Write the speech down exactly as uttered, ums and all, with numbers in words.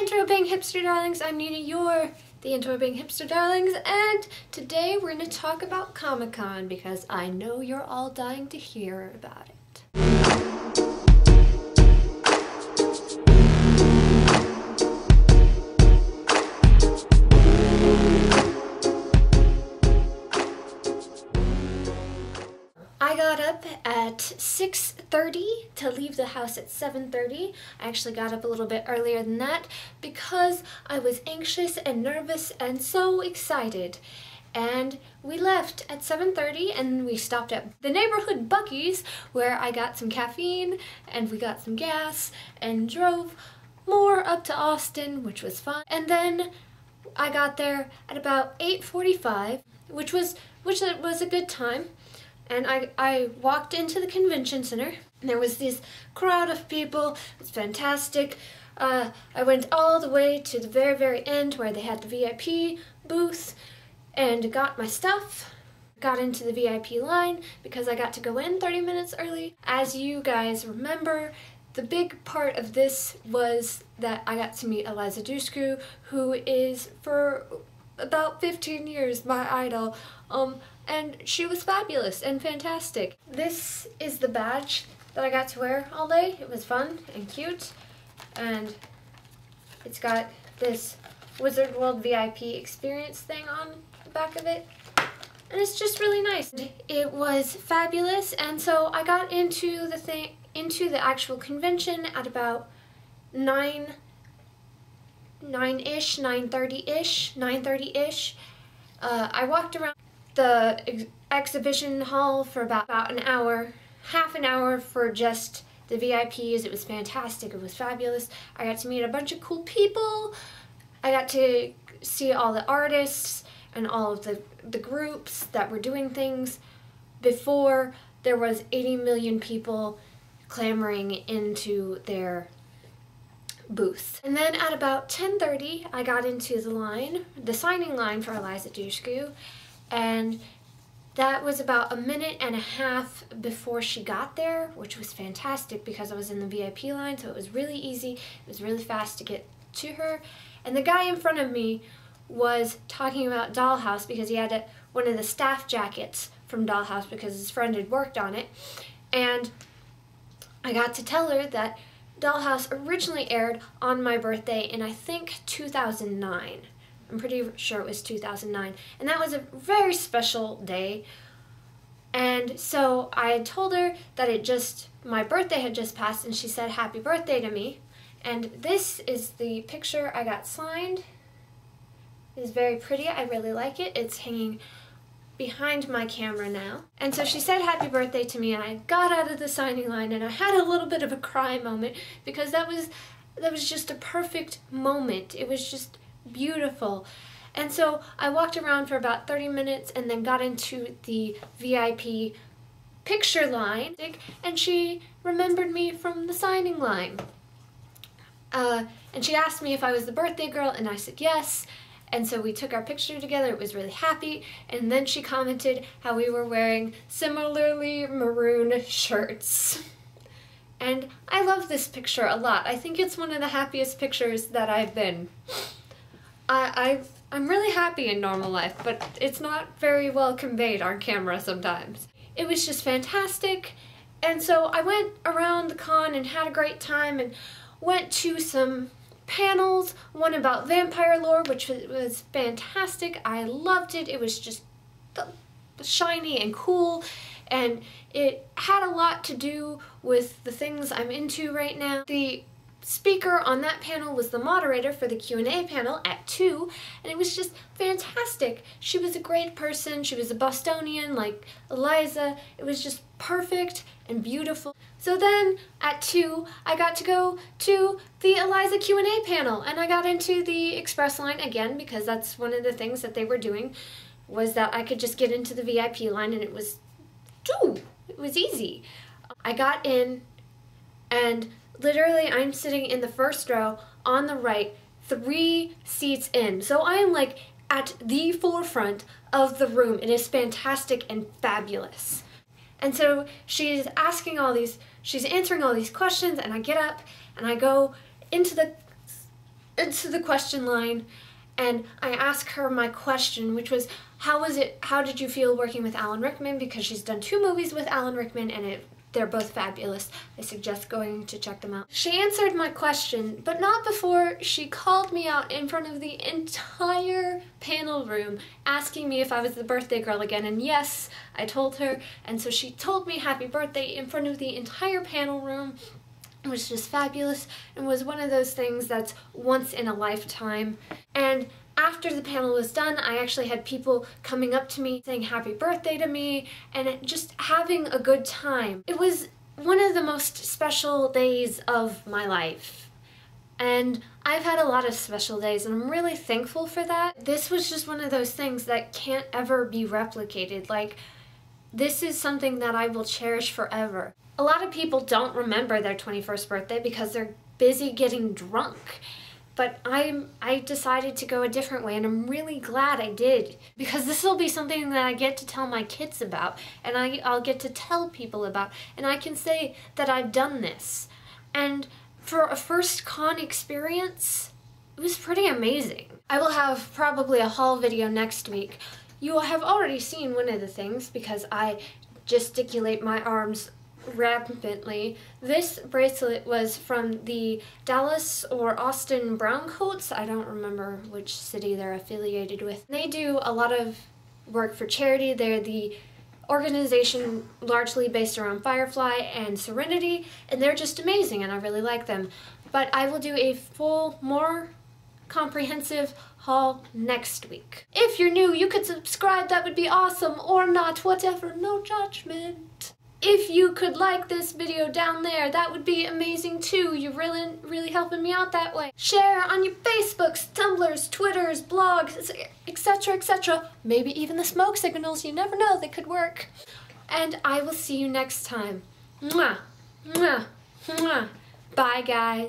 intro being hipster darlings, I'm Nina, your the intro being hipster darlings, and today we're going to talk about Comic-Con because I know you're all dying to hear about it. I got up at six thirty to leave the house at seven thirty. I actually got up a little bit earlier than that because I was anxious and nervous and so excited. And we left at seven thirty and we stopped at the neighborhood Buc-ee's where I got some caffeine and we got some gas and drove more up to Austin, which was fun. And then I got there at about eight forty-five, which was, which was a good time. And I, I walked into the convention center, and there was this crowd of people. It was fantastic. Uh, I went all the way to the very, very end where they had the V I P booth and got my stuff. Got into the V I P line because I got to go in thirty minutes early. As you guys remember, the big part of this was that I got to meet Eliza Dushku, who is for about fifteen years my idol. Um, And she was fabulous and fantastic. This is the badge that I got to wear all day. It was fun and cute. And it's got this Wizard World V I P experience thing on the back of it. And it's just really nice. It was fabulous. And so I got into the thing, into the actual convention at about nine, nine-ish, nine thirty-ish, nine thirty-ish. Uh, I walked around the ex exhibition hall for about, about an hour, half an hour for just the V I Ps. It was fantastic, it was fabulous. I got to meet a bunch of cool people. I got to see all the artists and all of the, the groups that were doing things. Before, there was eighty million people clamoring into their booth. And then at about ten thirty, I got into the line, the signing line for Eliza Dushku. And that was about a minute and a half before she got there, which was fantastic because I was in the V I P line, so it was really easy. It was really fast to get to her. And the guy in front of me was talking about Dollhouse because he had a, one of the staff jackets from Dollhouse because his friend had worked on it. And I got to tell her that Dollhouse originally aired on my birthday in, I think, two thousand nine. I'm pretty sure it was two thousand nine, and that was a very special day. And so I had told her that it just, my birthday had just passed, and she said happy birthday to me. And this is the picture I got signed. It's very pretty, I really like it. It's hanging behind my camera now. And so she said happy birthday to me, and I got out of the signing line, and I had a little bit of a cry moment because that was, that was just a perfect moment. It was just beautiful. And so I walked around for about thirty minutes and then got into the V I P picture line, and she remembered me from the signing line. Uh, and she asked me if I was the birthday girl, and I said yes. And so we took our picture together. It was really happy. And then she commented how we were wearing similarly maroon shirts. And I love this picture a lot. I think it's one of the happiest pictures that I've been. I, I, I'm really happy in normal life, but it's not very well conveyed on camera sometimes. It was just fantastic, and so I went around the con and had a great time and went to some panels, one about vampire lore, which was, was fantastic. I loved it. It was just shiny and cool, and it had a lot to do with the things I'm into right now. The speaker on that panel was the moderator for the Q and A panel at two, and it was just fantastic. She was a great person. She was a Bostonian like Eliza. It was just perfect and beautiful. So then at two, I got to go to the Eliza Q and A panel, and I got into the express line again because that's one of the things that they were doing, was that I could just get into the V I P line, and it was, ooh, it was easy. I got in, and literally, I'm sitting in the first row on the right, three seats in. So I am like at the forefront of the room. It is fantastic and fabulous. And so she's asking all these, she's answering all these questions, and I get up and I go into the into the question line and I ask her my question, which was, how was it, how did you feel working with Alan Rickman? Because she's done two movies with Alan Rickman and it, they're both fabulous. I suggest going to check them out. She answered my question, but not before she called me out in front of the entire panel room, asking me if I was the birthday girl again, and yes, I told her, and so she told me happy birthday in front of the entire panel room. It was just fabulous and was one of those things that's once in a lifetime. And after the panel was done, I actually had people coming up to me saying happy birthday to me and just having a good time. It was one of the most special days of my life. And I've had a lot of special days and I'm really thankful for that. This was just one of those things that can't ever be replicated. Like, this is something that I will cherish forever. A lot of people don't remember their twenty-first birthday because they're busy getting drunk. But I'm, I decided to go a different way and I'm really glad I did, because this will be something that I get to tell my kids about and I, I'll get to tell people about, and I can say that I've done this. And for a first con experience, it was pretty amazing. I will have probably a haul video next week. You will have already seen one of the things because I gesticulate my arms rampantly. This bracelet was from the Dallas or Austin Browncoats. I don't remember which city they're affiliated with. They do a lot of work for charity. They're the organization largely based around Firefly and Serenity, and they're just amazing and I really like them. But I will do a full, more comprehensive haul next week. If you're new, you could subscribe, that would be awesome, or not, whatever, no judgment. If you could like this video down there, that would be amazing too. You're really, really helping me out that way. Share on your Facebooks, Tumblrs, Twitters, blogs, et cetera, et cetera. Maybe even the smoke signals, you never know, they could work. And I will see you next time. Mwah, mwah, mwah. Bye, guys.